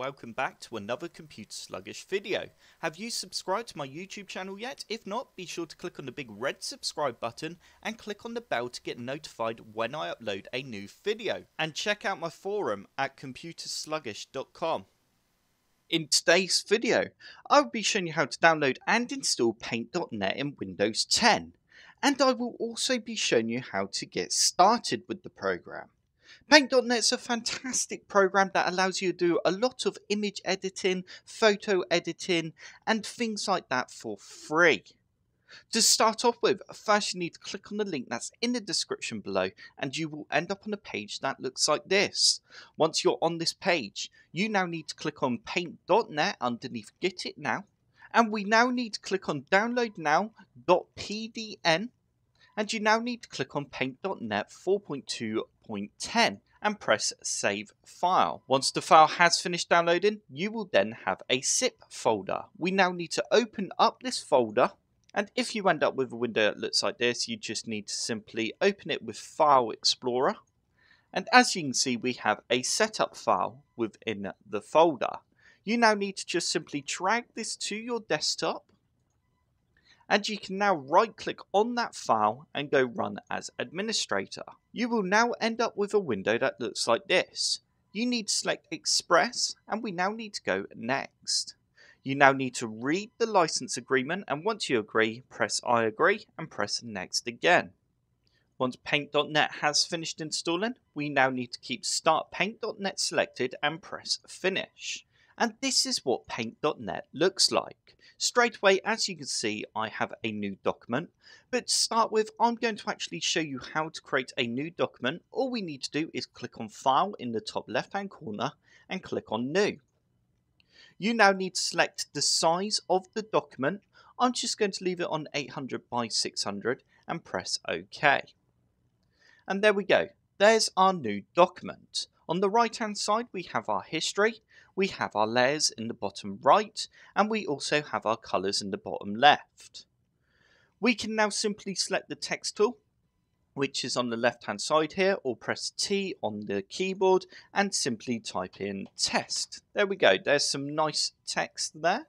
welcome back to another Computer Sluggish video. Have you subscribed to my YouTube channel yet? If not, be sure to click on the big red subscribe button and click on the bell to get notified when I upload a new video. And check out my forum at computersluggish.com. In today's video, I'll be showing you how to download and install Paint.NET in Windows 10. And I will also be showing you how to get started with the program. Paint.NET is a fantastic program that allows you to do a lot of image editing, photo editing, and things like that for free. To start off with, first you need to click on the link that's in the description below, and you will end up on a page that looks like this. Once you're on this page, you now need to click on Paint.NET underneath Get It Now, and we now need to click on Download Now.pdn, and you now need to click on Paint.NET 4.2.10 and press Save File. Once the file has finished downloading, you will then have a zip folder. We now need to open up this folder, and if you end up with a window that looks like this, you just need to simply open it with File Explorer. And as you can see, we have a setup file within the folder. You now need to just simply drag this to your desktop, and you can now right click on that file and go run as administrator. You will now end up with a window that looks like this. You need to select Express, and we now need to go Next. You now need to read the license agreement, and once you agree, press I agree and press Next again. Once Paint.NET has finished installing, we now need to keep Start Paint.NET selected and press Finish. And this is what Paint.NET looks like. Straight away, as you can see, I have a new document. But to start with, I'm going to actually show you how to create a new document. All we need to do is click on File in the top left-hand corner and click on New. You now need to select the size of the document. I'm just going to leave it on 800 by 600 and press OK. And there we go. There's our new document. On the right hand side, we have our history, we have our layers in the bottom right, and we also have our colours in the bottom left. We can now simply select the text tool, which is on the left hand side here, or press T on the keyboard and simply type in test. There we go, there's some nice text there.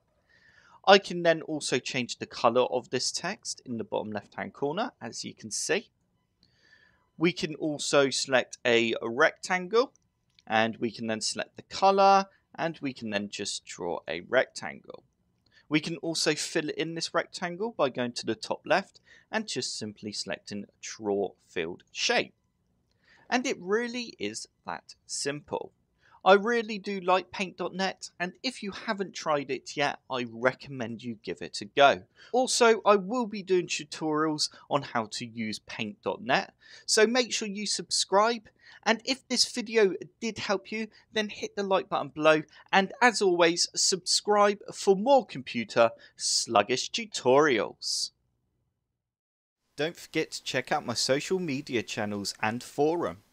I can then also change the colour of this text in the bottom left hand corner, as you can see. We can also select a rectangle, and we can then select the color, and we can then just draw a rectangle. We can also fill in this rectangle by going to the top left and just simply selecting Draw Filled Shape. And it really is that simple. I really do like Paint.NET, and if you haven't tried it yet, I recommend you give it a go. Also, I will be doing tutorials on how to use Paint.NET, so make sure you subscribe, and if this video did help you, then hit the like button below, and as always, subscribe for more computer sluggish tutorials. Don't forget to check out my social media channels and forum.